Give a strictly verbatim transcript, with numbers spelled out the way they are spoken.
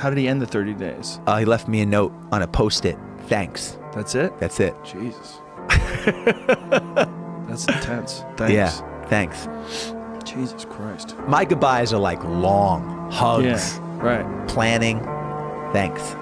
How did he end the thirty days? Uh, he left me a note on a post-it. Thanks. That's it? That's it. Jesus. That's intense. Thanks. Yeah, thanks. Jesus Christ. My goodbyes are like long hugs. Yeah, right. Planning. Thanks.